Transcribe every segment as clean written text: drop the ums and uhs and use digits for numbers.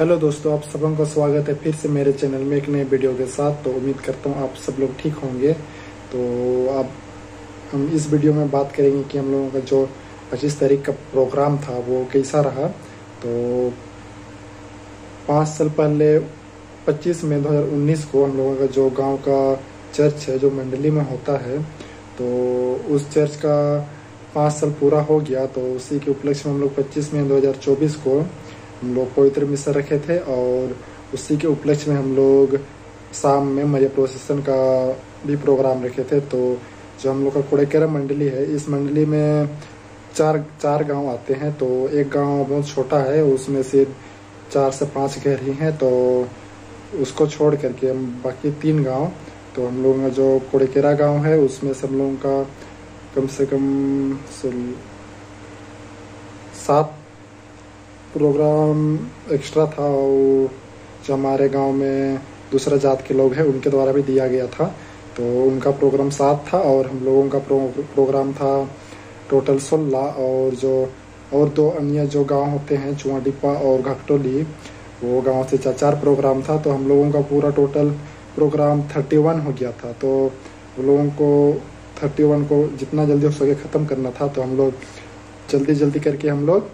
Hello दोस्तों, आप सबों का स्वागत है फिर से मेरे चैनल में एक नए वीडियो के साथ। तो उम्मीद करता हूँ आप सब लोग ठीक होंगे। तो अब हम इस वीडियो में बात करेंगे कि हम लोगों का जो 25 तारीख का प्रोग्राम था वो कैसा रहा। तो 5 साल पहले 25 मई 2019 को हम लोगों का जो गांव का चर्च है जो मंडली में होता है, तो उस चर्च का 5 साल पूरा हो गया। तो उसी के उपलक्ष्य में हम लोग 25 मई 2024 को हम लोग पवित्र मिशन रखे थे और उसी के उपलक्ष्य में हम लोग शाम में मरिया प्रोसेसन का भी प्रोग्राम रखे थे। तो जो हम लोग का कोड़ेकेरा मंडली है, इस मंडली में चार गांव आते हैं। तो एक गांव बहुत छोटा है, उसमें सिर्फ 4 से 5 घर ही हैं। तो उसको छोड़ करके हम बाकी 3 गांव, तो हम लोगों का जो कोड़ेकेरा गांव है उसमें से हम लोगों का कम से कम 7 प्रोग्राम एक्स्ट्रा था और जो हमारे गांव में दूसरा जात के लोग हैं उनके द्वारा भी दिया गया था। तो उनका प्रोग्राम 7 था और हम लोगों का प्रोग्राम था टोटल 16। और जो और 2 अन्य जो गांव होते हैं चुआडिपा और घकटोली, वो गांव से 4 प्रोग्राम था। तो हम लोगों का पूरा टोटल प्रोग्राम 31 हो गया था। तो हम लोगों को 31 को जितना जल्दी हो सके ख़त्म करना था। तो हम लोग जल्दी करके हम लोग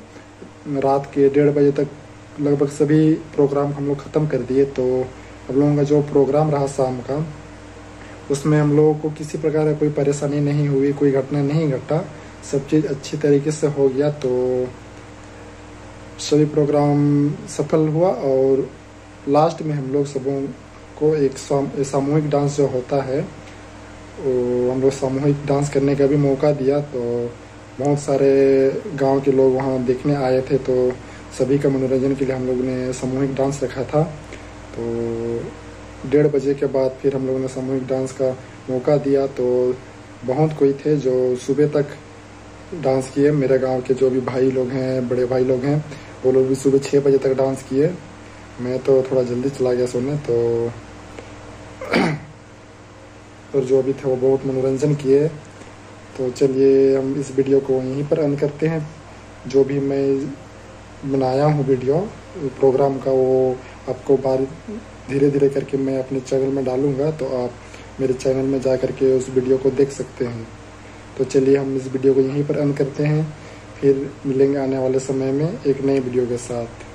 रात के 1:30 बजे तक लगभग सभी प्रोग्राम हम लोग ख़त्म कर दिए। तो हम लोगों का जो प्रोग्राम रहा शाम का, उसमें हम लोगों को किसी प्रकार कोई परेशानी नहीं हुई, कोई घटना नहीं घटा, सब चीज़ अच्छी तरीके से हो गया। तो सभी प्रोग्राम सफल हुआ और लास्ट में हम लोग सबों को एक सामूहिक डांस जो होता है वो हम लोग सामूहिक डांस करने का भी मौका दिया। तो बहुत सारे गांव के लोग वहां देखने आए थे। तो सभी का मनोरंजन के लिए हम लोग ने सामूहिक डांस रखा था। तो 1:30 बजे के बाद फिर हम लोगों ने सामूहिक डांस का मौका दिया। तो बहुत कोई थे जो सुबह तक डांस किए। मेरे गांव के जो भी भाई लोग हैं, बड़े भाई लोग हैं, वो लोग भी सुबह 6 बजे तक डांस किए। मैं तो थोड़ा जल्दी चला गया सोने। तो और जो भी थे वो बहुत मनोरंजन किए। तो चलिए हम इस वीडियो को यहीं पर एंड करते हैं। जो भी मैं बनाया हूँ वीडियो प्रोग्राम का, वो आपको धीरे धीरे करके मैं अपने चैनल में डालूँगा। तो आप मेरे चैनल में जा करके उस वीडियो को देख सकते हैं। तो चलिए हम इस वीडियो को यहीं पर एंड करते हैं। फिर मिलेंगे आने वाले समय में एक नई वीडियो के साथ।